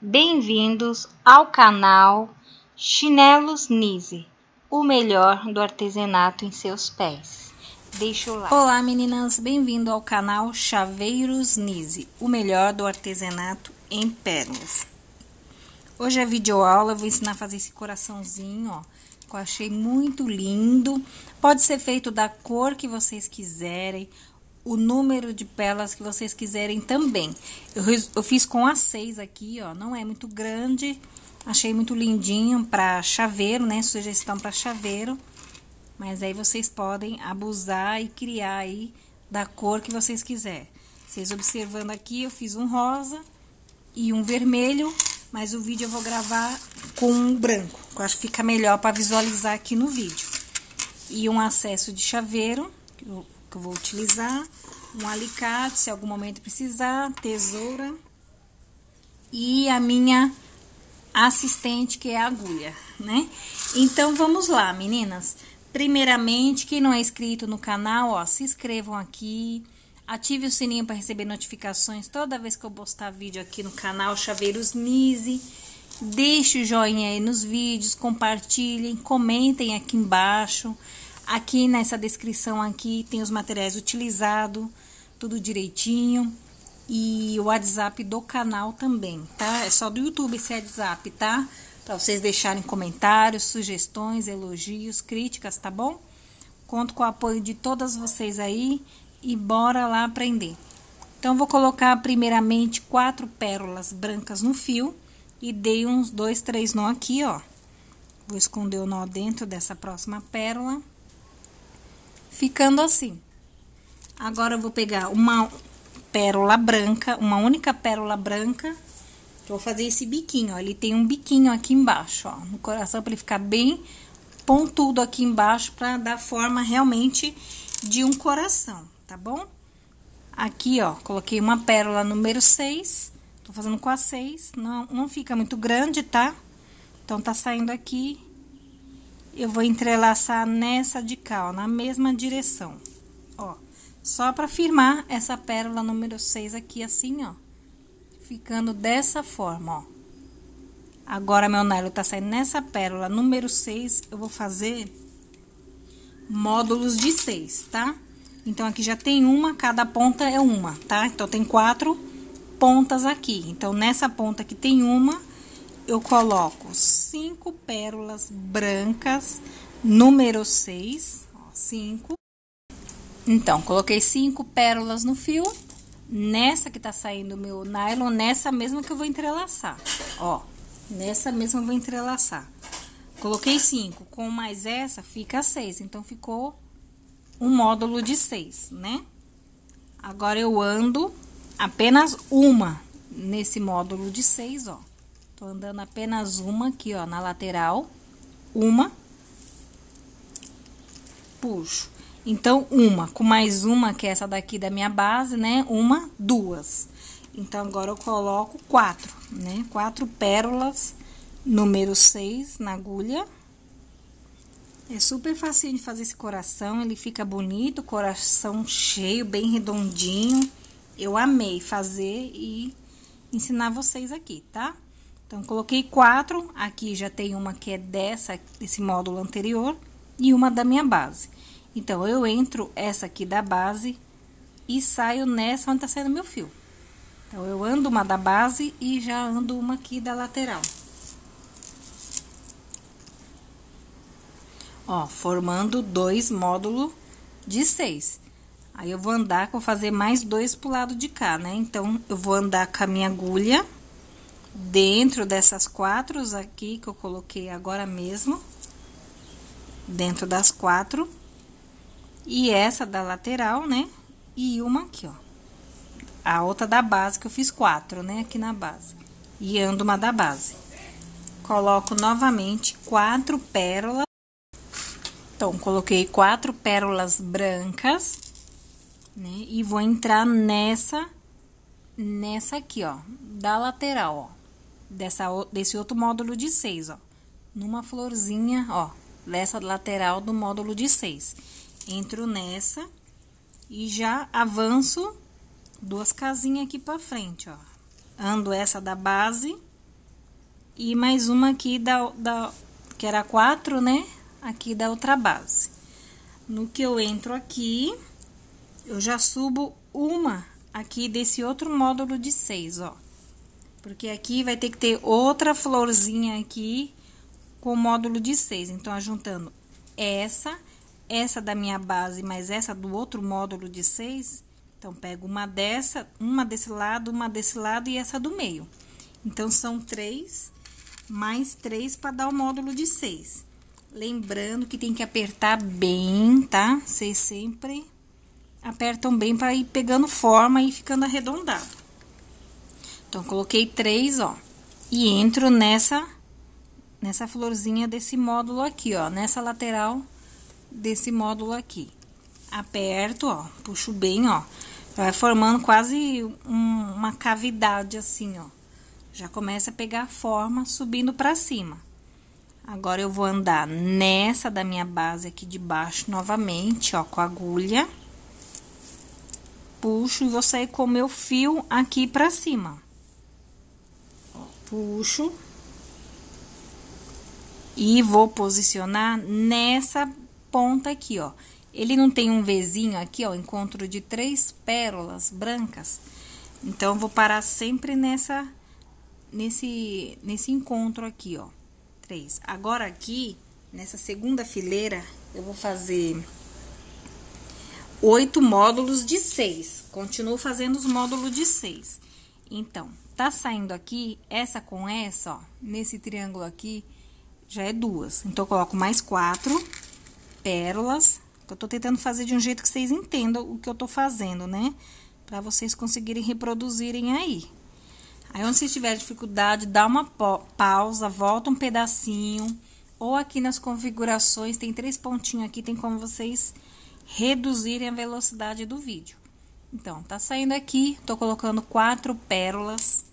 Bem-vindos ao canal Chinelos Nise, o melhor do artesanato em seus pés. Deixa o like. Olá meninas, bem-vindo ao canal Chaveiros Nise, o melhor do artesanato em pérolas. Hoje é videoaula, eu vou ensinar a fazer esse coraçãozinho, ó, que eu achei muito lindo. Pode ser feito da cor que vocês quiserem, o número de pérolas que vocês quiserem também. Eu fiz com A6 aqui, ó, não é muito grande. Achei muito lindinho para chaveiro, né? Sugestão para chaveiro. Mas aí vocês podem abusar e criar aí da cor que vocês quiserem. Vocês observando aqui, eu fiz um rosa e um vermelho, mas o vídeo eu vou gravar com um branco, que eu acho que fica melhor para visualizar aqui no vídeo. E um acesso de chaveiro, que eu vou utilizar, um alicate, se algum momento precisar, tesoura e a minha assistente, que é a agulha, né? Então, vamos lá, meninas. Primeiramente, quem não é inscrito no canal, ó, se inscrevam aqui, ative o sininho para receber notificações toda vez que eu postar vídeo aqui no canal Chaveiros Nise. Deixe o joinha aí nos vídeos, compartilhem, comentem aqui embaixo. Aqui nessa descrição aqui tem os materiais utilizados, tudo direitinho. E o WhatsApp do canal também, tá? É só do YouTube esse WhatsApp, tá? Pra vocês deixarem comentários, sugestões, elogios, críticas, tá bom? Conto com o apoio de todas vocês aí e bora lá aprender. Então, vou colocar primeiramente 4 pérolas brancas no fio e dei uns 2, 3 nó aqui, ó. Vou esconder o nó dentro dessa próxima pérola. Ficando assim. Agora eu vou pegar uma pérola branca, uma única pérola branca. Eu vou fazer esse biquinho, ó. Ele tem um biquinho aqui embaixo, ó, no coração, para ele ficar bem pontudo aqui embaixo, para dar forma realmente de um coração, tá bom? Aqui, ó, coloquei uma pérola número 6. Tô fazendo com A6, não fica muito grande, tá? Então tá saindo aqui. Eu vou entrelaçar nessa de cá, ó, na mesma direção, ó. Só pra firmar essa pérola número 6 aqui, assim, ó. Ficando dessa forma, ó. Agora, meu nylon tá saindo nessa pérola número 6, eu vou fazer módulos de 6, tá? Então, aqui já tem uma, cada ponta é uma, tá? Então, tem 4 pontas aqui. Então, nessa ponta aqui tem uma. Eu coloco 5 pérolas brancas, número 6, ó, 5. Então, coloquei 5 pérolas no fio. Nessa que tá saindo o meu nylon, nessa mesma que eu vou entrelaçar, ó. Nessa mesma eu vou entrelaçar. Coloquei 5, com mais essa fica 6, então ficou um módulo de 6, né? Agora, eu ando apenas uma nesse módulo de 6, ó. Tô andando apenas uma aqui, ó, na lateral, uma, puxo. Então, uma, com mais uma, que é essa daqui da minha base, né, uma, duas. Então, agora eu coloco 4, né, 4 pérolas, número 6, na agulha. É super facinho de fazer esse coração, ele fica bonito, coração cheio, bem redondinho. Eu amei fazer e ensinar vocês aqui, tá? Então, coloquei 4, aqui já tem uma que é desse módulo anterior e uma da minha base. Então, eu entro essa aqui da base e saio nessa onde tá saindo meu fio. Então, eu ando uma da base e já ando uma aqui da lateral. Ó, formando 2 módulos de 6. Aí, eu vou andar, vou fazer mais 2 pro lado de cá, né? Então, eu vou andar com a minha agulha dentro dessas 4 aqui que eu coloquei agora mesmo, dentro das 4, e essa da lateral, né, e uma aqui, ó, a outra da base que eu fiz 4, né, aqui na base, e ando uma da base. Coloco novamente 4 pérolas. Então, coloquei 4 pérolas brancas, né, e vou entrar nessa aqui, ó, da lateral, ó, desse outro módulo de 6, ó, numa florzinha, ó, dessa lateral do módulo de 6. Entro nessa e já avanço 2 casinhas aqui pra frente, ó. Ando essa da base e mais uma aqui que era 4, né? Aqui da outra base. No que eu entro aqui, eu já subo uma aqui desse outro módulo de 6, ó. Porque aqui vai ter que ter outra florzinha aqui com o módulo de 6. Então, juntando essa da minha base, mais essa do outro módulo de 6. Então, pego uma dessa, uma desse lado e essa do meio. Então, são 3 mais 3 para dar o módulo de 6. Lembrando que tem que apertar bem, tá? Vocês sempre apertam bem para ir pegando forma e ficando arredondado. Então, coloquei 3, ó, e entro nessa florzinha desse módulo aqui, ó, nessa lateral desse módulo aqui. Aperto, ó, puxo bem, ó, vai formando quase uma cavidade assim, ó. Já começa a pegar forma subindo pra cima. Agora, eu vou andar nessa da minha base aqui de baixo novamente, ó, com a agulha. Puxo e vou sair com o meu fio aqui pra cima. Ó, puxo. E vou posicionar nessa ponta aqui, ó. Ele não tem um Vzinho aqui, ó, encontro de 3 pérolas brancas. Então, vou parar sempre nesse encontro aqui, ó. 3. Agora, aqui, nessa segunda fileira, eu vou fazer 8 módulos de 6. Continuo fazendo os módulos de 6. Então, tá saindo aqui, essa com essa, ó, nesse triângulo aqui, já é 2. Então, eu coloco mais 4 pérolas. Eu tô tentando fazer de um jeito que vocês entendam o que eu tô fazendo, né? Pra vocês conseguirem reproduzirem aí. Aí, onde vocês tiverem dificuldade, dá uma pausa, volta um pedacinho. Ou aqui nas configurações, tem 3 pontinhos aqui, tem como vocês reduzirem a velocidade do vídeo. Então, tá saindo aqui, tô colocando 4 pérolas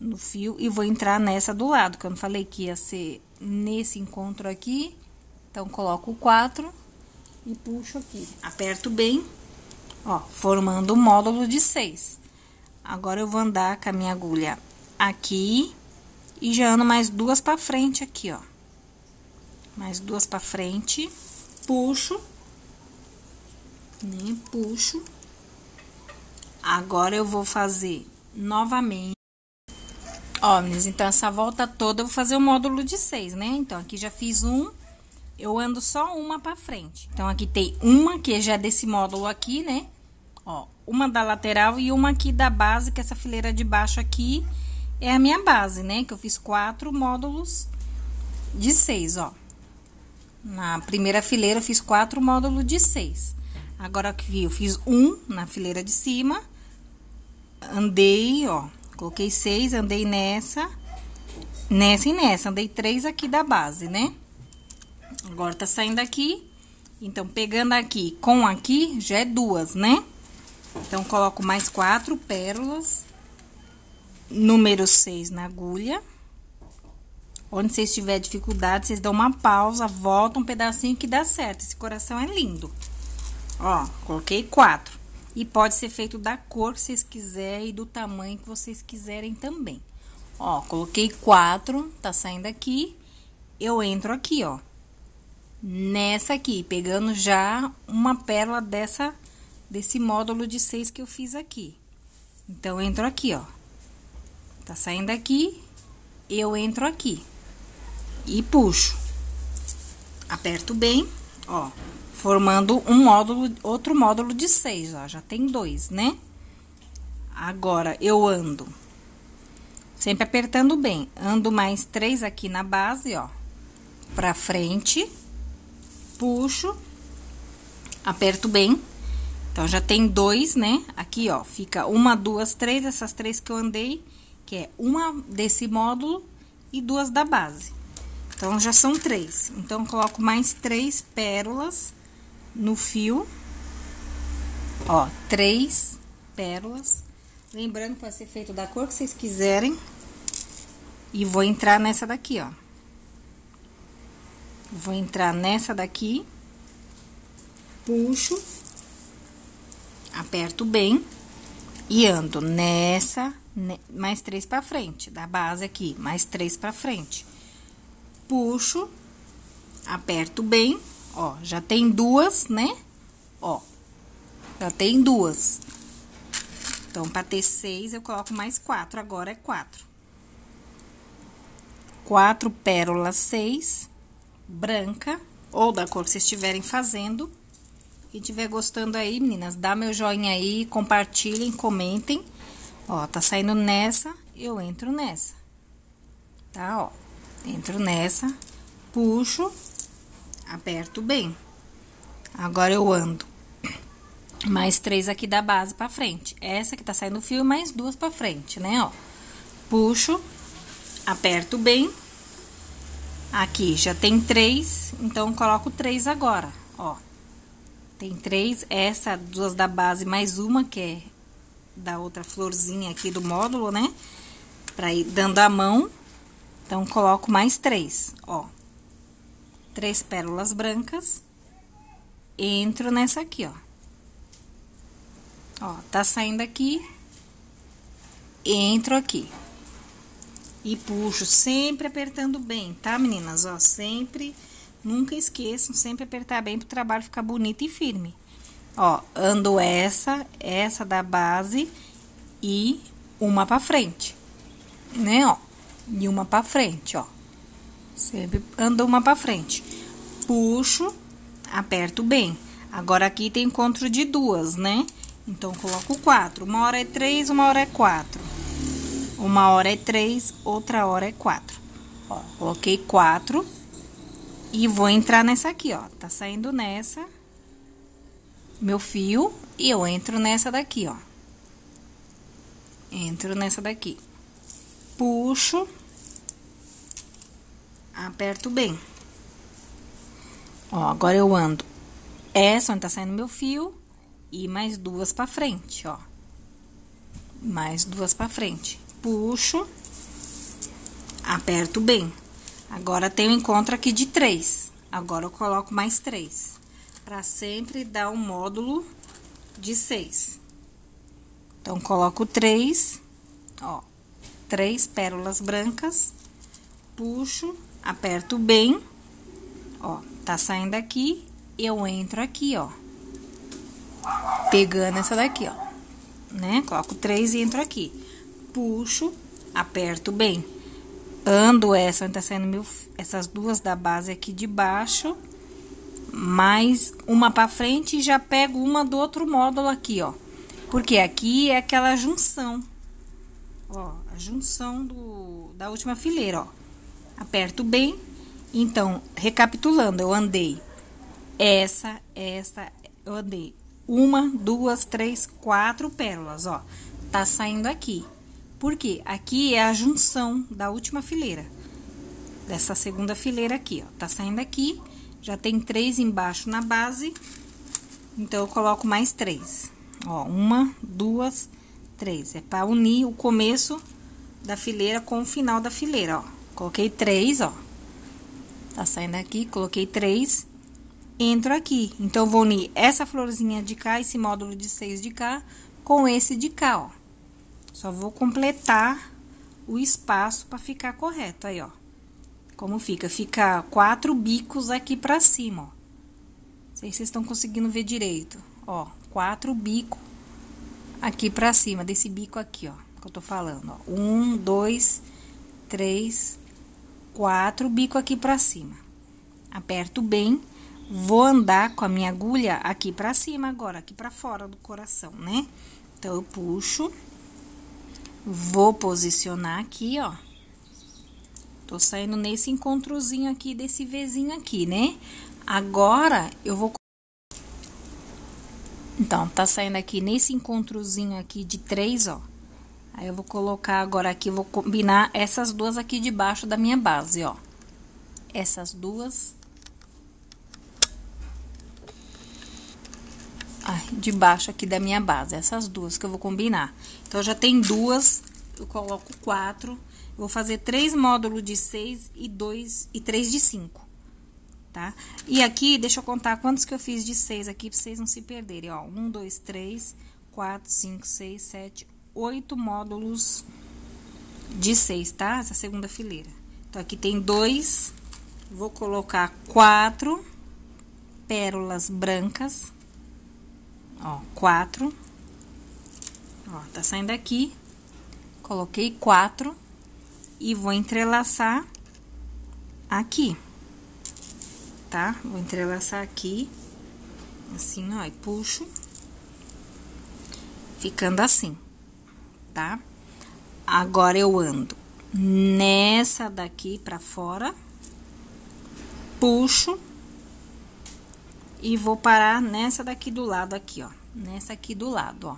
no fio e vou entrar nessa do lado, que eu não falei que ia ser nesse encontro aqui. Então, coloco 4 e puxo aqui. Aperto bem, ó, formando o módulo de 6. Agora, eu vou andar com a minha agulha aqui e já ando mais 2 pra frente aqui, ó. Mais 2 pra frente, puxo, né? Puxo. Agora, eu vou fazer novamente. Ó, meninas, então, essa volta toda eu vou fazer o módulo de 6, né? Então, aqui já fiz um, eu ando só uma pra frente. Então, aqui tem uma que já é desse módulo aqui, né? Ó, uma da lateral e uma aqui da base, que essa fileira de baixo aqui é a minha base, né? Que eu fiz 4 módulos de 6, ó. Na primeira fileira, eu fiz 4 módulos de 6. Agora, aqui eu fiz um na fileira de cima. Andei, ó. Coloquei 6, andei nessa e nessa. Andei 3 aqui da base, né? Agora, tá saindo aqui. Então, pegando aqui com aqui, já é 2, né? Então, coloco mais 4 pérolas. Número 6 na agulha. Onde vocês tiverem dificuldade, vocês dão uma pausa, voltam um pedacinho que dá certo. Esse coração é lindo. Ó, coloquei 4. E pode ser feito da cor que vocês quiserem e do tamanho que vocês quiserem também. Ó, coloquei 4, tá saindo aqui. Eu entro aqui, ó, nessa aqui, pegando já uma pérola desse módulo de 6 que eu fiz aqui. Então, eu entro aqui, ó. Tá saindo aqui, eu entro aqui. E puxo. Aperto bem, ó. Formando um módulo, outro módulo de 6, ó, já tem 2, né? Agora, eu ando, sempre apertando bem, ando mais 3 aqui na base, ó, pra frente, puxo, aperto bem, então, já tem 2, né? Aqui, ó, fica 1, 2, 3, essas 3 que eu andei, que é uma desse módulo e 2 da base. Então, já são 3. Então, coloco mais 3 pérolas no fio, ó, 3 pérolas, lembrando que vai ser feito da cor que vocês quiserem, e vou entrar nessa daqui, ó, vou entrar nessa daqui, puxo, aperto bem, e ando nessa mais 3 pra frente, da base aqui, mais 3 pra frente. Puxo, aperto bem, ó, já tem duas, né? Ó, já tem duas. Então, pra ter 6, eu coloco mais 4, agora é 4. 4 pérolas 6, branca, ou da cor que vocês estiverem fazendo. Quem estiver gostando aí, meninas, dá meu joinha aí, compartilhem, comentem. Ó, tá saindo nessa, eu entro nessa. Tá, ó. Entro nessa, puxo, aperto bem. Agora eu ando. Mais 3 aqui da base pra frente. Essa que tá saindo o fio, mais 2 pra frente, né, ó. Puxo, aperto bem. Aqui já tem 3, então coloco 3 agora, ó. Tem 3, essa, 2 da base, mais uma que é da outra florzinha aqui do módulo, né? Pra ir dando a mão. Então, coloco mais 3, ó. 3 pérolas brancas. Entro nessa aqui, ó. Ó, tá saindo aqui. Entro aqui. E puxo, sempre apertando bem, tá, meninas? Ó, sempre... Nunca esqueçam, sempre apertar bem pro trabalho ficar bonito e firme. Ó, ando essa da base e uma pra frente, né, ó? E uma pra frente, ó. Sempre ando uma pra frente. Puxo, aperto bem. Agora, aqui tem encontro de duas, né? Então, coloco 4. Uma hora é 3, uma hora é 4. Uma hora é 3, outra hora é 4. Ó, coloquei 4. E vou entrar nessa aqui, ó, tá saindo nessa, meu fio, e eu entro nessa daqui, ó. Entro nessa daqui. Puxo, aperto bem. Ó, agora eu ando essa onde tá saindo meu fio e mais 2 pra frente, ó. Mais 2 pra frente. Puxo, aperto bem. Agora, tem um encontro aqui de 3. Agora, eu coloco mais 3. Pra sempre dar um módulo de 6. Então, coloco 3. Ó, 3 pérolas brancas. Puxo, aperto bem. Ó, tá saindo aqui. Eu entro aqui, ó. Pegando essa daqui, ó. Né? Coloco 3 e entro aqui. Puxo, aperto bem. Ando essa, onde tá saindo essas 2 da base aqui de baixo, mais uma pra frente e já pego uma do outro módulo aqui, ó. Porque aqui é aquela junção, ó, a junção da última fileira, ó. Aperto bem, então, recapitulando, eu andei eu andei 1, 2, 3, 4 pérolas, ó. Tá saindo aqui. Porque aqui é a junção da última fileira, dessa segunda fileira aqui, ó. Tá saindo aqui, já tem 3 embaixo na base, então eu coloco mais 3. Ó, 1, 2, 3. É pra unir o começo da fileira com o final da fileira, ó. Coloquei 3, ó. Tá saindo aqui, coloquei 3, entro aqui. Então, eu vou unir essa florzinha de cá, esse módulo de 6 de cá, com esse de cá, ó. Só vou completar o espaço para ficar correto, aí, ó. Como fica? Fica 4 bicos aqui pra cima, ó. Não sei se vocês estão conseguindo ver direito. Ó, 4 bicos aqui pra cima, desse bico aqui, ó, que eu tô falando, ó. 1, 2, 3, 4 bico aqui pra cima. Aperto bem, vou andar com a minha agulha aqui pra cima agora, aqui pra fora do coração, né? Então, eu puxo... Vou posicionar aqui, ó. Tô saindo nesse encontrozinho aqui, desse Vzinho aqui, né? Agora, eu vou... Então, tá saindo aqui nesse encontrozinho aqui de 3, ó. Aí, eu vou colocar agora aqui, vou combinar essas 2 aqui debaixo da minha base, ó. Essas 2. Debaixo aqui da minha base, essas 2 que eu vou combinar. Então, já tem 2, eu coloco 4, eu vou fazer 3 módulos de 6 e 3 de 5, tá? E aqui, deixa eu contar quantos que eu fiz de 6 aqui, pra vocês não se perderem, ó. 1, 2, 3, 4, 5, 6, 7, 8 módulos de 6, tá? Essa segunda fileira. Então, aqui tem 2, vou colocar 4 pérolas brancas, ó, 4. Ó, tá saindo aqui, coloquei 4 e vou entrelaçar aqui, tá? Vou entrelaçar aqui, assim, ó, e puxo, ficando assim, tá? Agora, eu ando nessa daqui pra fora, puxo e vou parar nessa daqui do lado aqui, ó, nessa aqui do lado, ó,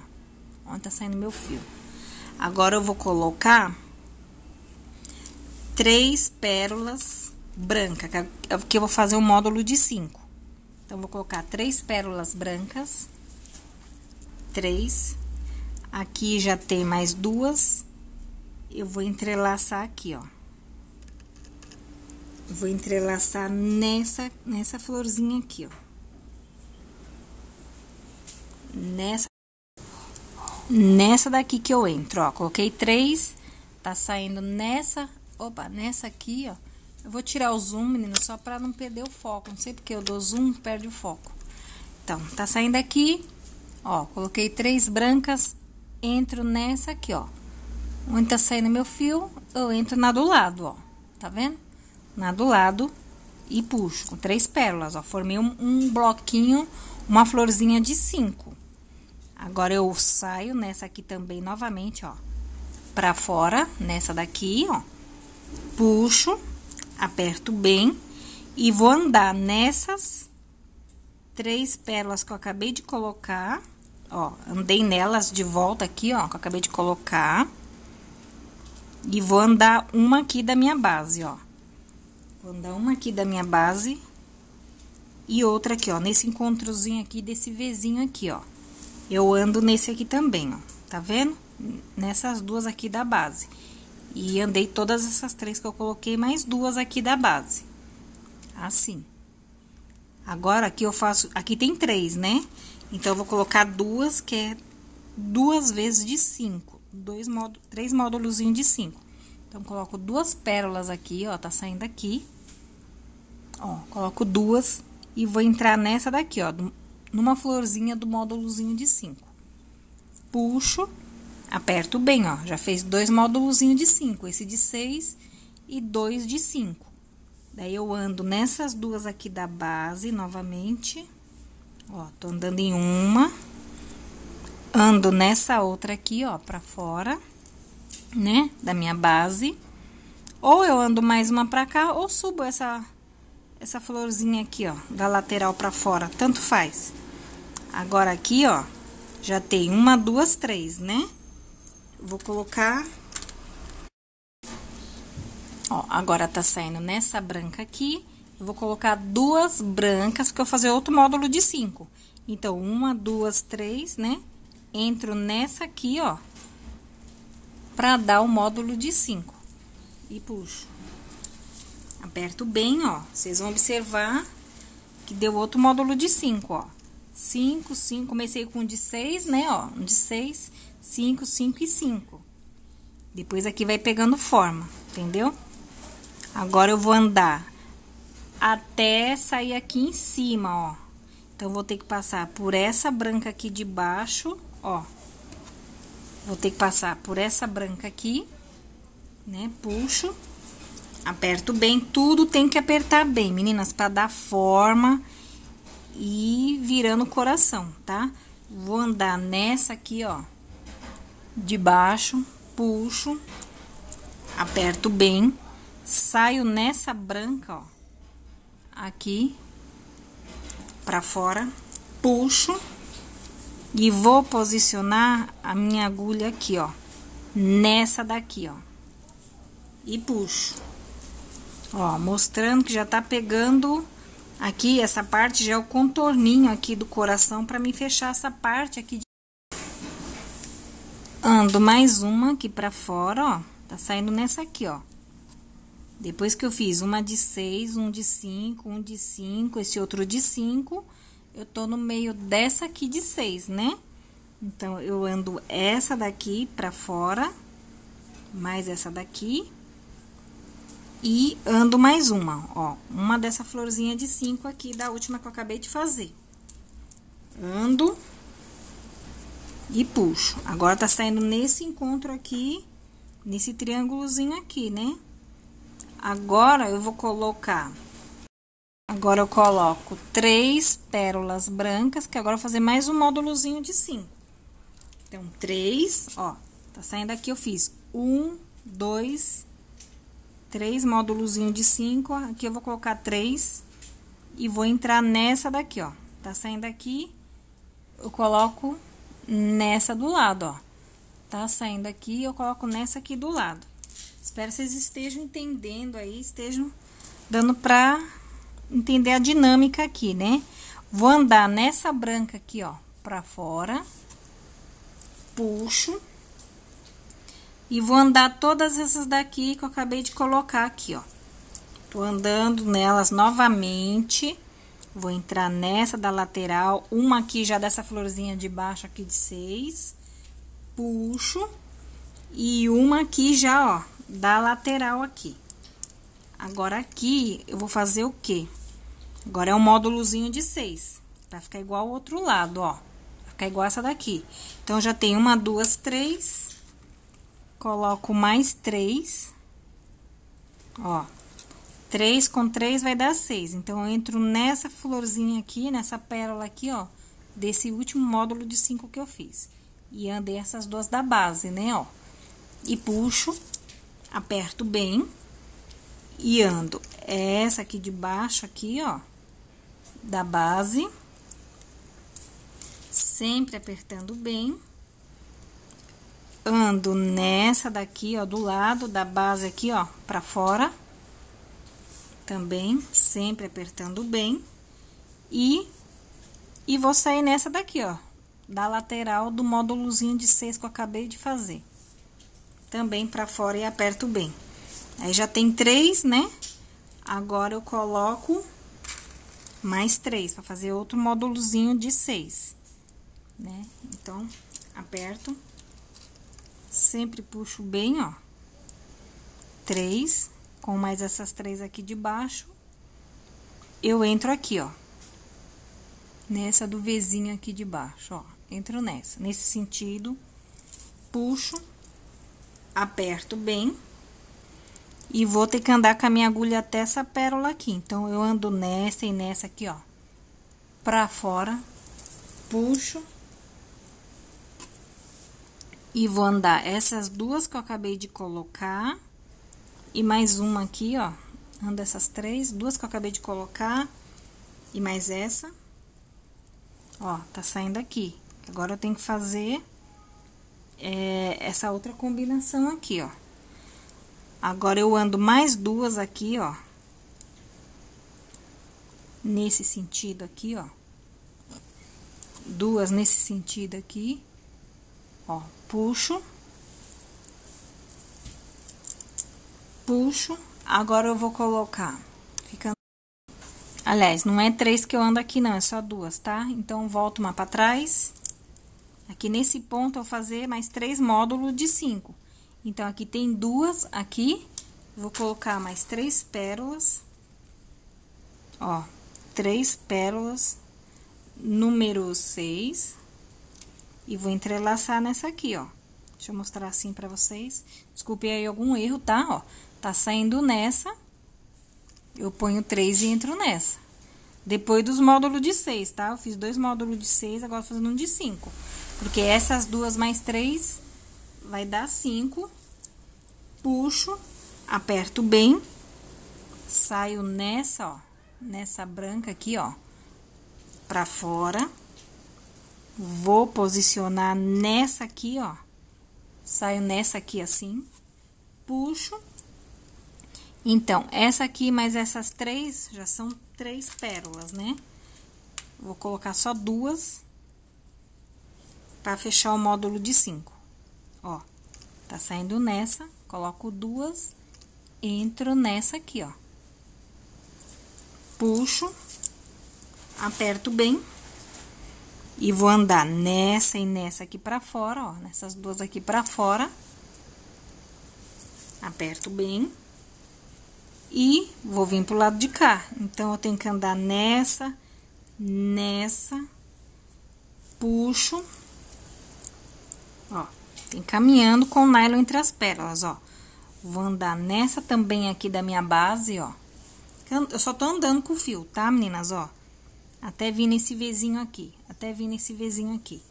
onde tá saindo meu fio. Agora, eu vou colocar 3 pérolas brancas, que eu vou fazer um módulo de 5. Então, vou colocar 3 pérolas brancas, 3. Aqui já tem mais 2. Eu vou entrelaçar aqui, ó. Vou entrelaçar nessa florzinha aqui, ó. Nessa daqui que eu entro, ó. Coloquei 3, tá saindo nessa... Opa, nessa aqui, ó, eu vou tirar o zoom, menino, só pra não perder o foco. Não sei porque eu dou zoom, perde o foco. Então, tá saindo aqui, ó, coloquei 3 brancas, entro nessa aqui, ó. Onde tá saindo meu fio, eu entro na do lado, ó, tá vendo? Na do lado e puxo com 3 pérolas, ó, formei um bloquinho, uma florzinha de 5. Agora, eu saio nessa aqui também novamente, ó, pra fora, nessa daqui, ó. Puxo, aperto bem e vou andar nessas 3 pérolas que eu acabei de colocar, ó, andei nelas de volta aqui, ó, que eu acabei de colocar. E vou andar uma aqui da minha base, ó. Vou andar uma aqui da minha base e outra aqui, ó, nesse encontrozinho aqui, desse Vzinho aqui, ó. Eu ando nesse aqui também, ó, tá vendo? Nessas duas aqui da base. E andei todas essas 3 que eu coloquei, mais 2 aqui da base. Assim. Agora, aqui eu faço... Aqui tem 3, né? Então, eu vou colocar 2, que é 2 vezes de 5. 3 módulozinhos de 5. Então, coloco 2 pérolas aqui, ó. Tá saindo aqui. Ó, coloco 2 e vou entrar nessa daqui, ó. Numa florzinha do módulozinho de 5. Puxo... Aperto bem, ó, já fez 2 módulozinhos de 5, esse de 6 e 2 de 5. Daí, eu ando nessas 2 aqui da base, novamente, ó, tô andando em uma. Ando nessa outra aqui, ó, pra fora, né, da minha base. Ou eu ando mais uma pra cá, ou subo essa florzinha aqui, ó, da lateral pra fora, tanto faz. Agora, aqui, ó, já tem 1, 2, 3, né? Vou colocar, ó, agora tá saindo nessa branca aqui, eu vou colocar 2 brancas, porque eu vou fazer outro módulo de 5. Então, 1, 2, 3, né? Entro nessa aqui, ó, pra dar o módulo de 5. E puxo. Aperto bem, ó, vocês vão observar que deu outro módulo de 5, ó. 5, 5, comecei com um de 6, né, ó, um de 6... 5, 5 e 5. Depois aqui vai pegando forma, entendeu? Agora, eu vou andar até sair aqui em cima, ó. Então, vou ter que passar por essa branca aqui de baixo, ó. Vou ter que passar por essa branca aqui, né? Puxo, aperto bem, tudo tem que apertar bem, meninas, pra dar forma e virando o coração, tá? Vou andar nessa aqui, ó. De baixo, puxo, aperto bem, saio nessa branca, ó, aqui, pra fora, puxo e vou posicionar a minha agulha aqui, ó, nessa daqui, ó, e puxo. Ó, mostrando que já tá pegando aqui, essa parte já é o contorninho aqui do coração pra mim fechar essa parte aqui de... Ando mais uma aqui pra fora, ó, tá saindo nessa aqui, ó. Depois que eu fiz uma de 6, um de 5, um de 5, esse outro de 5, eu tô no meio dessa aqui de 6, né? Então, eu ando essa daqui pra fora, mais essa daqui, e ando mais uma, ó, uma dessa florzinha de 5 aqui, da última que eu acabei de fazer. Ando e puxo. Agora, tá saindo nesse encontro aqui, nesse triângulozinho aqui, né? Agora, eu vou colocar... Agora, eu coloco 3 pérolas brancas, que agora eu vou fazer mais um módulozinho de 5. Então, 3, ó, tá saindo aqui, eu fiz 1, 2, 3 módulozinho de 5. Aqui eu vou colocar 3 e vou entrar nessa daqui, ó. Tá saindo aqui, eu coloco nessa do lado, ó. Tá saindo aqui, eu coloco nessa aqui do lado. Espero que vocês estejam entendendo aí, estejam dando pra... entender a dinâmica aqui, né? Vou andar nessa branca aqui, ó, pra fora, puxo, e vou andar todas essas daqui que eu acabei de colocar aqui, ó. Tô andando nelas novamente, vou entrar nessa da lateral, uma aqui já dessa florzinha de baixo aqui de 6, puxo, e uma aqui já, ó, da lateral aqui. Agora, aqui, eu vou fazer o quê? Agora, é um módulozinho de 6. Vai ficar igual o outro lado, ó. Vai ficar igual essa daqui. Então, já tem 1, 2, 3. Coloco mais 3. Ó. 3 com 3 vai dar 6. Então, eu entro nessa florzinha aqui, nessa pérola aqui, ó. Desse último módulo de 5 que eu fiz. E andei essas duas da base, né, ó. E puxo. Aperto bem. E ando essa aqui de baixo, aqui, ó, da base, sempre apertando bem. Ando nessa daqui, ó, do lado da base aqui, ó, pra fora, também, sempre apertando bem. E vou sair nessa daqui, ó, da lateral do módulozinho de 6 que eu acabei de fazer. Também pra fora e aperto bem. Aí, já tem 3, né? Agora, eu coloco mais 3, pra fazer outro módulozinho de 6, né? Então, aperto, sempre puxo bem, ó, 3, com mais essas 3 aqui de baixo, eu entro aqui, ó, nessa do Vzinho aqui de baixo, ó, entro nessa, nesse sentido, puxo, aperto bem. E vou ter que andar com a minha agulha até essa pérola aqui. Então, eu ando nessa e nessa aqui, ó. Pra fora. Puxo. E vou andar essas duas que eu acabei de colocar. E mais uma aqui, ó. Ando essas 3. Duas que eu acabei de colocar. E mais essa. Ó, tá saindo aqui. Agora, eu tenho que fazer essa outra combinação aqui, ó. Agora, eu ando mais duas aqui, ó. Nesse sentido aqui, ó. Duas nesse sentido aqui. Ó, puxo. Puxo. Agora, eu vou colocar... Ficando... Aliás, não é 3 que eu ando aqui, não. É só 2, tá? Então, volto uma pra trás. Aqui nesse ponto, eu vou fazer mais 3 módulos de 5. Então, aqui tem 2, aqui, vou colocar mais 3 pérolas, ó, 3 pérolas, número 6, e vou entrelaçar nessa aqui, ó. Deixa eu mostrar assim pra vocês, desculpe aí algum erro, tá? Ó, tá saindo nessa, eu ponho 3 e entro nessa. Depois dos módulos de 6, tá? Eu fiz 2 módulos de 6, agora tô fazendo um de 5, porque essas duas mais 3... vai dar 5, puxo, aperto bem, saio nessa, ó, nessa branca aqui, ó, pra fora, vou posicionar nessa aqui, ó, saio nessa aqui assim, puxo. Então, essa aqui mais essas 3, já são 3 pérolas, né? Vou colocar só 2 pra fechar o módulo de 5. Ó, tá saindo nessa, coloco 2, entro nessa aqui, ó. Puxo, aperto bem, E vou andar nessa e nessa aqui pra fora, ó. Nessas duas aqui pra fora. Aperto bem. E vou vir pro lado de cá. Então, eu tenho que andar nessa, nessa. Puxo. Ó, tem caminhando com o nylon entre as pérolas, ó. Vou andar nessa também aqui da minha base, ó. Eu só tô andando com o fio, tá, meninas, ó. Até vir nesse Vzinho aqui, até vir nesse Vzinho aqui.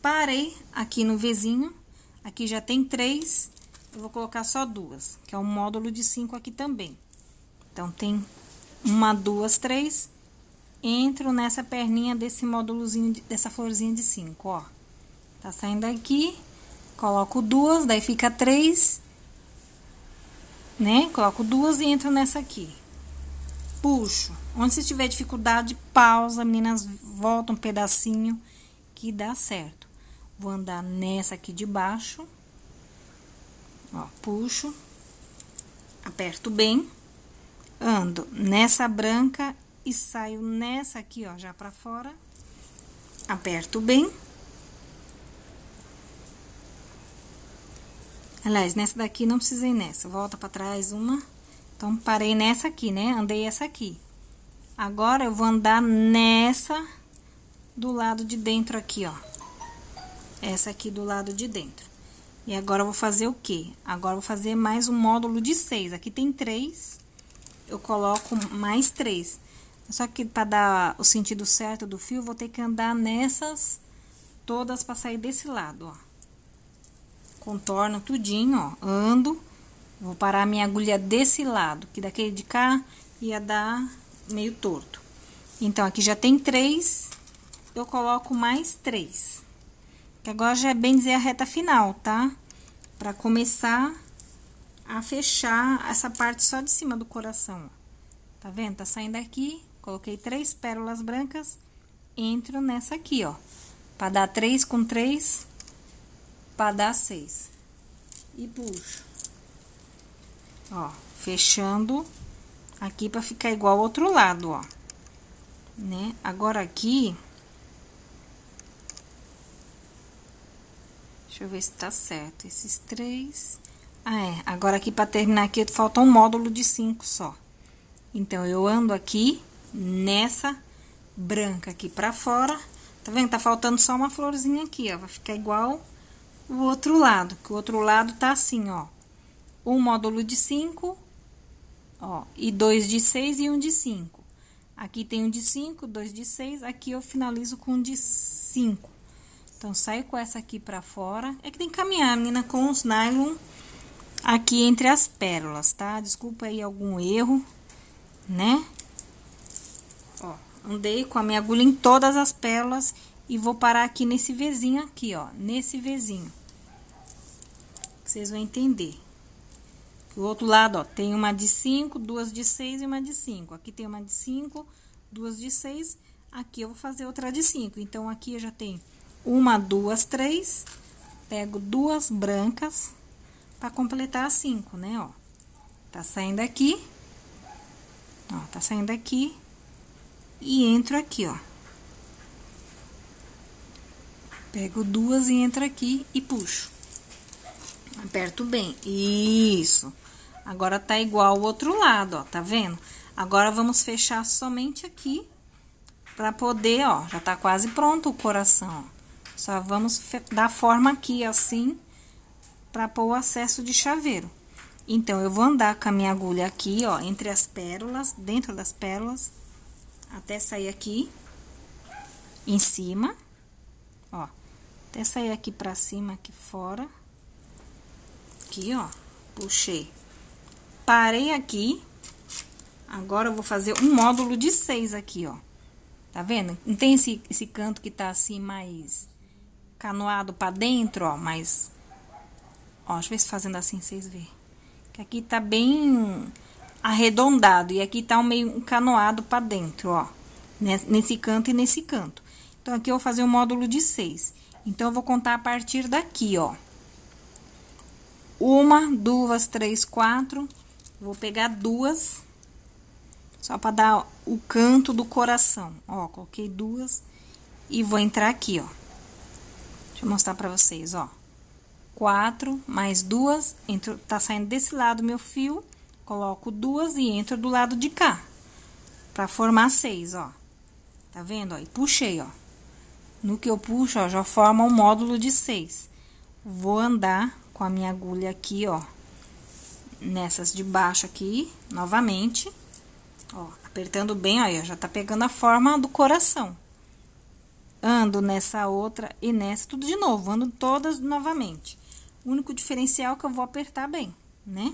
Parei aqui no Vzinho, aqui já tem 3, eu vou colocar só 2, que é um módulo de 5 aqui também. Então, tem 1, 2, 3, entro nessa perninha desse módulozinho, dessa florzinha de 5, ó. Tá saindo aqui, coloco 2, daí fica 3, né? Coloco 2 e entro nessa aqui. Puxo. Onde você tiver dificuldade, pausa, meninas, volta um pedacinho que dá certo. Vou andar nessa aqui de baixo. Ó, puxo. Aperto bem. Ando nessa branca e saio nessa aqui, ó, já pra fora. Aperto bem. Aliás, nessa daqui não precisei nessa. Volta pra trás uma. Então, parei nessa aqui, né? Andei essa aqui. Agora, eu vou andar nessa do lado de dentro aqui, ó. Essa aqui do lado de dentro. E agora, eu vou fazer o quê? Agora, eu vou fazer mais um módulo de 6. Aqui tem 3. Eu coloco mais 3. Só que, para dar o sentido certo do fio, eu vou ter que andar nessas todas para sair desse lado, ó. Contorno tudinho, ó. Ando. Vou parar a minha agulha desse lado, que daquele de cá ia dar meio torto. Então, aqui já tem 3, eu coloco mais 3. Que agora já é bem dizer a reta final, tá? Pra começar a fechar essa parte só de cima do coração, ó. Tá vendo? Tá saindo aqui, coloquei 3 pérolas brancas, entro nessa aqui, ó. Pra dar 3 com 3, pra dar 6. E puxo. Ó, fechando aqui pra ficar igual ao outro lado, ó. Né? Agora aqui... Deixa eu ver se tá certo esses 3. Ah, é. Agora aqui pra terminar aqui, falta um módulo de 5 só. Então, eu ando aqui nessa branca aqui pra fora. Tá vendo? Tá faltando só uma florzinha aqui, ó. Vai ficar igual o outro lado. Que o outro lado tá assim, ó. Um módulo de 5, ó, e 2 de 6 e 1 de 5. Aqui tem 1 de 5, 2 de 6, aqui eu finalizo com 1 de 5. Então, saio com essa aqui pra fora. É que tem que caminhar, menina, com os nylon aqui entre as pérolas, tá? Desculpa aí algum erro, né? Ó, andei com a minha agulha em todas as pérolas e vou parar aqui nesse Vzinho aqui, ó, nesse Vzinho. Vocês vão entender. O outro lado, ó, tem uma de 5, 2 de 6 e uma de 5. Aqui tem uma de 5, 2 de 6. Aqui eu vou fazer outra de 5. Então, aqui eu já tenho 1, 2, 3. Pego 2 brancas pra completar as 5, né, ó. Tá saindo aqui. Ó, tá saindo aqui. E entro aqui, ó. Pego 2 e entro aqui e puxo. Aperto bem. Isso. Agora, tá igual o outro lado, ó, tá vendo? Agora, vamos fechar somente aqui, pra poder, ó, já tá quase pronto o coração, ó. Só vamos dar forma aqui, assim, pra pôr o acesso de chaveiro. Então, eu vou andar com a minha agulha aqui, ó, entre as pérolas, dentro das pérolas, até sair aqui, em cima, ó, até sair aqui pra cima, aqui fora. Aqui, ó, puxei. Parei aqui. Agora, eu vou fazer um módulo de 6 aqui, ó. Tá vendo? Não tem esse canto que tá assim mais canoado pra dentro, ó, mas... Ó, deixa eu ver se fazendo assim, vocês verem. Que aqui tá bem arredondado e aqui tá um meio canoado pra dentro, ó. Nesse canto e nesse canto. Então, aqui eu vou fazer um módulo de 6. Então, eu vou contar a partir daqui, ó. 1, 2, 3, 4. Vou pegar 2, só para dar o canto do coração. Ó, coloquei 2 E vou entrar aqui, ó. Deixa eu mostrar pra vocês, ó. 4 mais 2, entro, tá saindo desse lado meu fio, coloco 2 e entro do lado de cá, pra formar 6, ó. Tá vendo, ó? E puxei, ó. No que eu puxo, ó, já forma um módulo de 6. Vou andar com a minha agulha aqui, ó, nessas de baixo aqui, novamente, ó, apertando bem, ó, já tá pegando a forma do coração. Ando nessa outra e nessa, tudo de novo, ando todas novamente. O único diferencial é que eu vou apertar bem, né?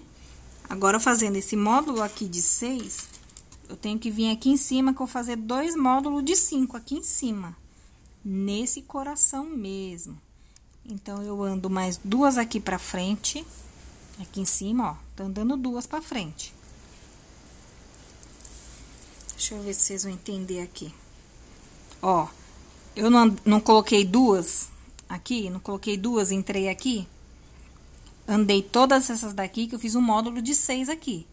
Agora, fazendo esse módulo aqui de 6, eu tenho que vir aqui em cima, que eu vou fazer 2 módulos de 5 aqui em cima, nesse coração mesmo. Então, eu ando mais 2 aqui pra frente, aqui em cima, ó, tá andando 2 pra frente. Deixa eu ver se vocês vão entender aqui. Ó, eu não coloquei 2 aqui, não coloquei 2, entrei aqui. Andei todas essas daqui, que eu fiz um módulo de 6 aqui.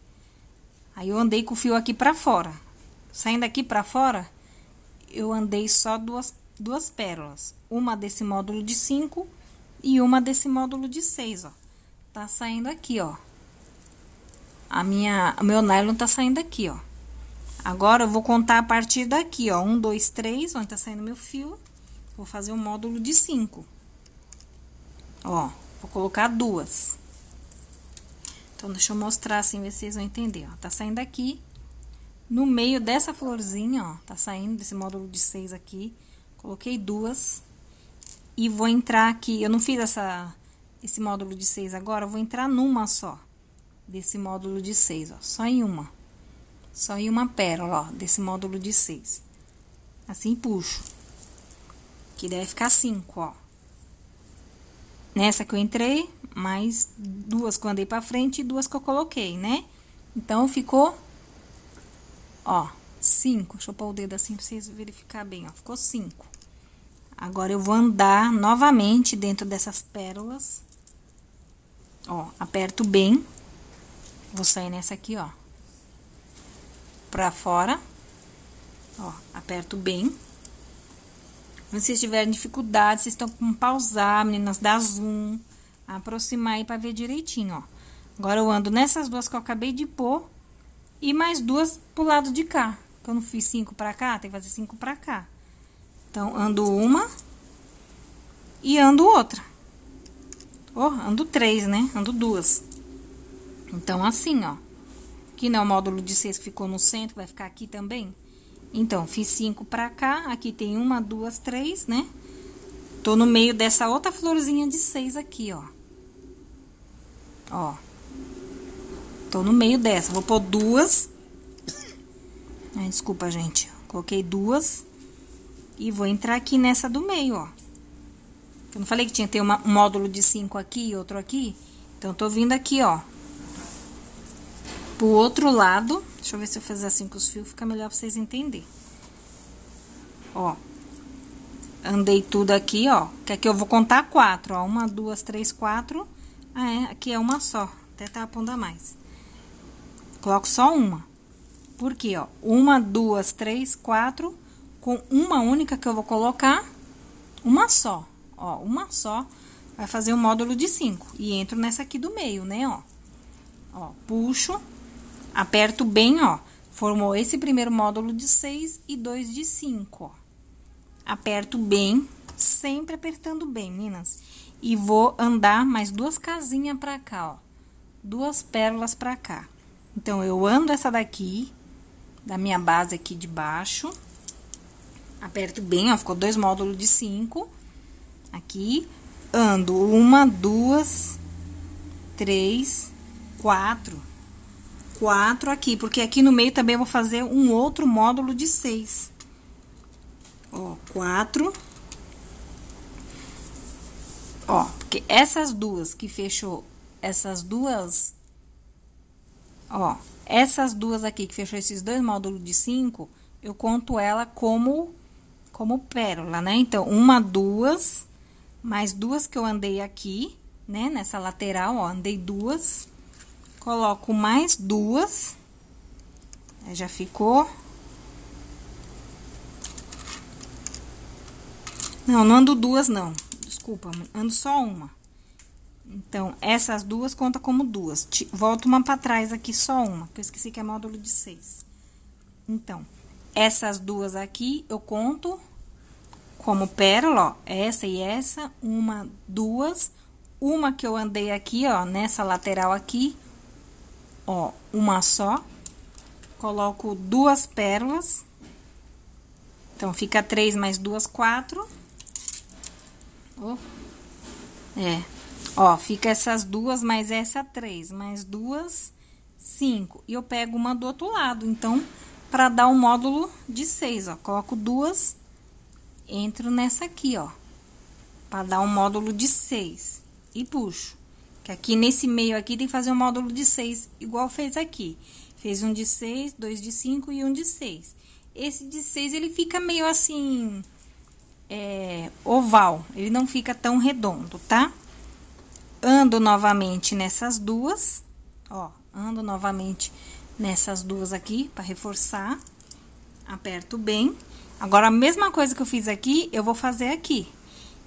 Aí, eu andei com o fio aqui pra fora. Saindo aqui pra fora, eu andei só duas pérolas. Uma desse módulo de 5... E uma desse módulo de 6, ó. Tá saindo aqui, ó. O meu nylon tá saindo aqui, ó. Agora, eu vou contar a partir daqui, ó. 1, 2, 3, onde tá saindo meu fio. Vou fazer um módulo de 5. Ó, vou colocar 2. Então, deixa eu mostrar assim, ver se vocês vão entender, ó. Tá saindo aqui. No meio dessa florzinha, ó. Tá saindo desse módulo de 6 aqui. Coloquei 2. E vou entrar aqui, eu não fiz esse módulo de 6 agora, eu vou entrar numa só, desse módulo de 6, ó, só em uma pérola, ó, desse módulo de 6. Assim, puxo, que deve ficar 5, ó. Nessa que eu entrei, mais 2 que eu andei pra frente e 2 que eu coloquei, né? Então, ficou, ó, 5, deixa eu pôr o dedo assim pra vocês verificarem bem, ó, ficou 5. Agora, eu vou andar novamente dentro dessas pérolas, ó, aperto bem, vou sair nessa aqui, ó, pra fora, ó, aperto bem. Se vocês tiverem dificuldade, vocês estão com pausar, meninas, dá zoom, aproximar aí pra ver direitinho, ó. Agora, eu ando nessas 2 que eu acabei de pôr e mais 2 pro lado de cá, que eu não fiz 5 pra cá, tem que fazer 5 pra cá. Então, ando uma e ando outra. Oh, ando 3, né? Ando 2. Então, assim, ó. Aqui não é o módulo de 6 que ficou no centro, vai ficar aqui também. Então, fiz 5 pra cá, aqui tem 1, 2, 3, né? Tô no meio dessa outra florzinha de 6 aqui, ó. Ó. Tô no meio dessa, vou pôr 2. Ai, desculpa, gente. Coloquei 2. E vou entrar aqui nessa do meio, ó. Eu não falei que tinha que ter um módulo de 5 aqui e outro aqui? Então, eu tô vindo aqui, ó. Pro outro lado. Deixa eu ver se eu fizer assim com os fios, fica melhor pra vocês entenderem. Ó. Andei tudo aqui, ó. Que aqui eu vou contar 4, ó. 1, 2, 3, 4. Ah, é. Aqui é uma só. Até tá pondo a mais. Coloco só uma. Por quê, ó? 1, 2, 3, 4... Com uma única que eu vou colocar, uma só, ó, uma só, vai fazer um módulo de 5. E entro nessa aqui do meio, né, ó. Ó, puxo, aperto bem, ó, formou esse primeiro módulo de 6 e 2 de 5, ó. Aperto bem, sempre apertando bem, meninas. E vou andar mais 2 casinhas pra cá, ó, 2 pérolas pra cá. Então, eu ando essa daqui, da minha base aqui de baixo. Aperto bem, ó, ficou 2 módulos de 5. Aqui, ando 1, 2, 3, 4. 4 aqui, porque aqui no meio também eu vou fazer um outro módulo de 6. Ó, 4. Ó, porque essas duas que fechou, essas duas... Ó, essas duas aqui que fechou esses 2 módulos de 5, eu conto ela como pérola, né? Então, 1, 2, mais 2 que eu andei aqui, né? Nessa lateral, ó, andei 2, coloco mais 2, já ficou Não, não ando duas, não. Desculpa, ando só uma. Então, essas duas conta como duas. Volto uma pra trás aqui, só uma, que eu esqueci que é módulo de 6. Então, essas duas aqui eu conto como pérola, ó. Essa e essa, uma, duas. Uma que eu andei aqui, ó, nessa lateral aqui, ó, uma só. Coloco duas pérolas. Então, fica 3 mais 2, 4. Oh. É, ó, fica essas duas mais essa 3, mais 2, 5. E eu pego uma do outro lado, então, pra dar um módulo de 6, ó. Coloco duas, entro nessa aqui, ó, pra dar um módulo de 6. E puxo. Que aqui nesse meio aqui tem que fazer um módulo de 6, igual fez aqui. Fez um de 6, 2 de 5 e um de 6. Esse de 6, ele fica meio assim, oval, ele não fica tão redondo, tá? Ando novamente nessas duas, ó, ando novamente nessas duas aqui, pra reforçar. Aperto bem. Agora, a mesma coisa que eu fiz aqui, eu vou fazer aqui.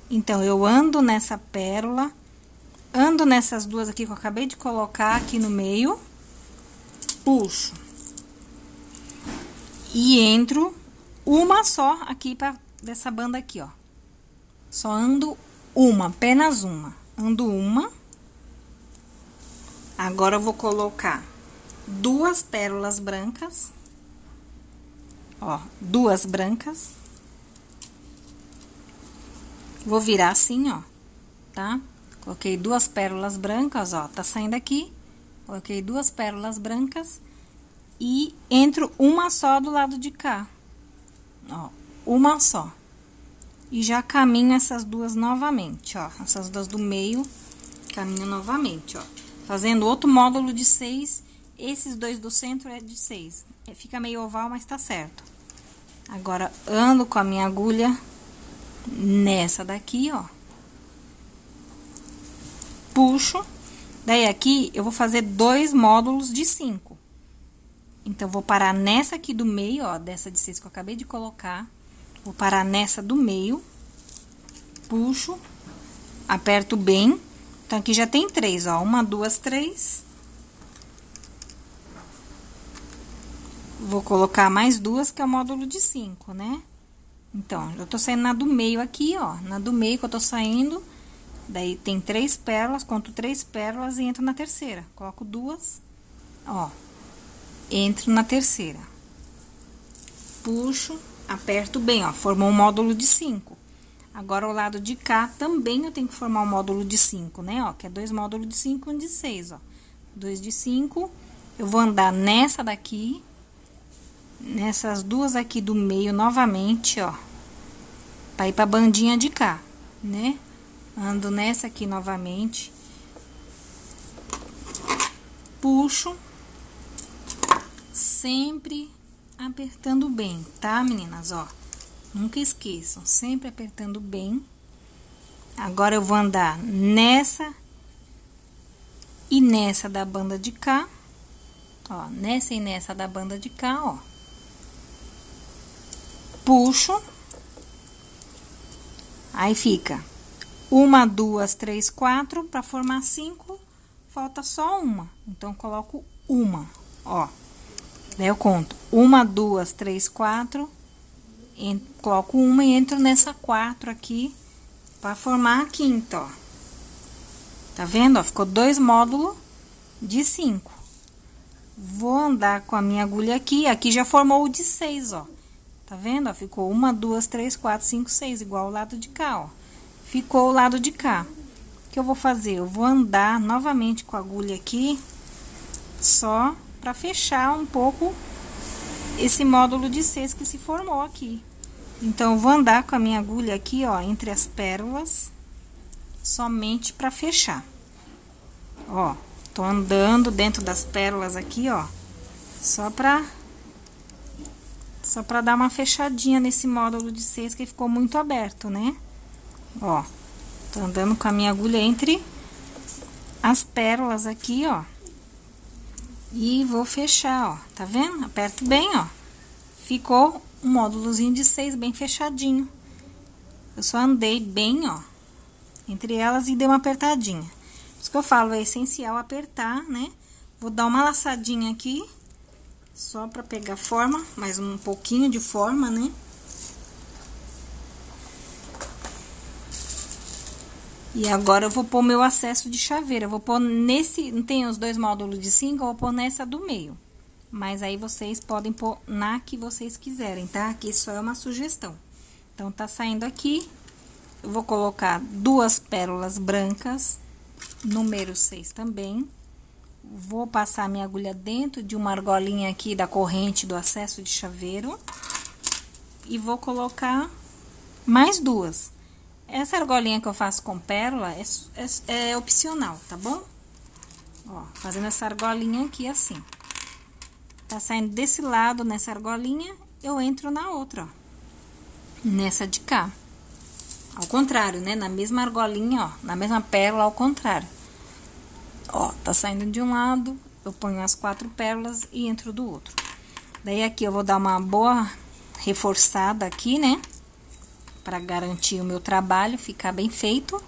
Então, eu ando nessa pérola, ando nessas duas aqui que eu acabei de colocar aqui no meio, puxo. E entro uma só aqui pra dessa banda aqui, ó. Só ando uma, apenas uma. Ando uma. Agora, eu vou colocar duas pérolas brancas. Ó, duas brancas. Vou virar assim, ó, tá? Coloquei duas pérolas brancas, ó, tá saindo aqui. Coloquei duas pérolas brancas e entro uma só do lado de cá. Ó, uma só. E já caminho essas duas novamente, ó. Essas duas do meio, caminho novamente, ó. Fazendo outro módulo de 6. Esses dois do centro é de 6. Fica meio oval, mas tá certo. Agora, ando com a minha agulha nessa daqui, ó. Puxo. Daí, aqui, eu vou fazer 2 módulos de 5. Então, vou parar nessa aqui do meio, ó, dessa de 6 que eu acabei de colocar. Vou parar nessa do meio, puxo, aperto bem. Então, aqui já tem 3, ó, 1, 2, 3. Vou colocar mais duas, que é o módulo de 5, né? Então, eu tô saindo na do meio aqui, ó, na do meio que eu tô saindo. Daí, tem 3 pérolas, conto 3 pérolas e entro na terceira. Coloco duas, ó, entro na terceira. Puxo. Aperto bem, ó, formou um módulo de 5. Agora, o lado de cá também eu tenho que formar um módulo de 5, né, ó. Que é 2 módulos de 5 e um de 6, ó. 2 de 5. Eu vou andar nessa daqui, nessas duas aqui do meio novamente, ó. Pra ir pra bandinha de cá, né. Ando nessa aqui novamente. Puxo. Sempre apertando bem, tá, meninas? Ó, nunca esqueçam, sempre apertando bem. Agora, eu vou andar nessa e nessa da banda de cá, ó, nessa e nessa da banda de cá, ó. Puxo. Aí, fica 1, 2, 3, 4, pra formar 5, falta só uma. Então, coloco uma, ó. Daí, eu conto 1, 2, 3, 4, coloco uma e entro nessa 4 aqui, pra formar a 5ª, ó. Tá vendo, ó? Ficou 2 módulos de 5. Vou andar com a minha agulha aqui, aqui já formou o de 6, ó. Tá vendo, ó? Ficou 1, 2, 3, 4, 5, 6, igual o lado de cá, ó. Ficou o lado de cá. O que eu vou fazer? Eu vou andar novamente com a agulha aqui, só pra fechar um pouco esse módulo de 6 que se formou aqui. Então, eu vou andar com a minha agulha aqui, ó, entre as pérolas, somente pra fechar. Ó, tô andando dentro das pérolas aqui, ó, só pra dar uma fechadinha nesse módulo de 6 que ficou muito aberto, né? Ó, tô andando com a minha agulha entre as pérolas aqui, ó. E vou fechar, ó, tá vendo? Aperto bem, ó. Ficou um módulozinho de 6 bem fechadinho. Eu só andei bem, ó, entre elas e dei uma apertadinha. Por isso que eu falo, é essencial apertar, né? Vou dar uma laçadinha aqui, só pra pegar forma, mais um pouquinho de forma, né? E agora eu vou pôr meu acesso de chaveira. Eu vou pôr nesse, não tem os dois módulos de 5, eu vou pôr nessa do meio. Mas aí vocês podem pôr na que vocês quiserem, tá? Aqui só é uma sugestão. Então, tá saindo aqui. Eu vou colocar 2 pérolas brancas, número 6 também. Vou passar minha agulha dentro de uma argolinha aqui da corrente do acesso de chaveiro. E vou colocar mais 2. Essa argolinha que eu faço com pérola é opcional, tá bom? Ó, fazendo essa argolinha aqui assim. Tá saindo desse lado nessa argolinha, eu entro na outra, ó. Nessa de cá. Ao contrário, né? Na mesma argolinha, ó. Na mesma pérola, ao contrário. Ó, tá saindo de um lado, eu ponho as 4 pérolas e entro do outro. Daí aqui eu vou dar uma boa reforçada aqui, né? Para garantir o meu trabalho ficar bem feito.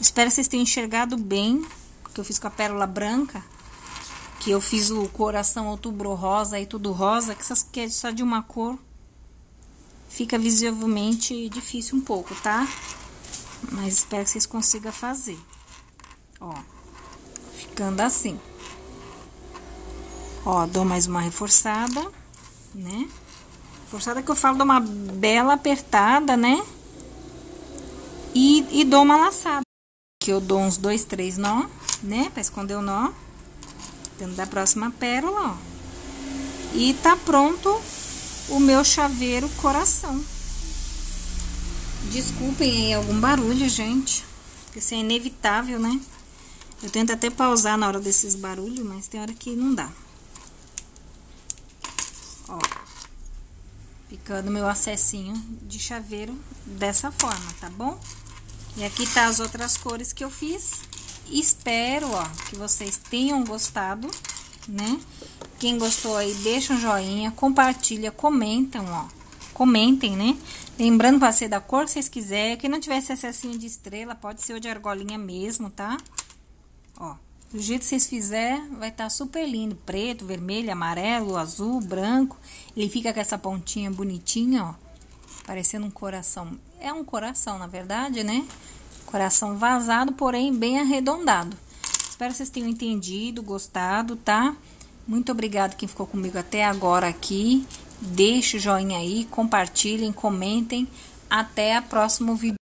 Espero que vocês tenham enxergado bem o que eu fiz com a pérola branca, que eu fiz o coração outubro rosa e tudo rosa, que é só de uma cor, fica visivelmente difícil um pouco, tá? Mas espero que vocês consigam fazer. Ó, ficando assim. Ó, dou mais uma reforçada, né? Forçada que eu falo, dou uma bela apertada, né? E dou uma laçada. Que eu dou uns 2, 3 nó, né? Pra esconder o nó. Dentro da próxima pérola, ó. E tá pronto o meu chaveiro coração. Desculpem aí algum barulho, gente. Porque isso é inevitável, né? Eu tento até pausar na hora desses barulhos, mas tem hora que não dá. Ó. Ficando meu acessinho de chaveiro dessa forma, tá bom? E aqui tá as outras cores que eu fiz. Espero, ó, que vocês tenham gostado, né? Quem gostou aí, deixa um joinha, compartilha, comentam, ó. Comentem, né? Lembrando, pode ser da cor que vocês quiserem. Quem não tivesse acessinho de estrela, pode ser o de argolinha mesmo, tá? Ó, do jeito que vocês fizerem, vai estar super lindo. Preto, vermelho, amarelo, azul, branco. Ele fica com essa pontinha bonitinha, ó. Parecendo um coração. É um coração, na verdade, né? Coração vazado, porém bem arredondado. Espero que vocês tenham entendido, gostado, tá? Muito obrigado quem ficou comigo até agora aqui. Deixe o joinha aí, compartilhem, comentem. Até o próximo vídeo.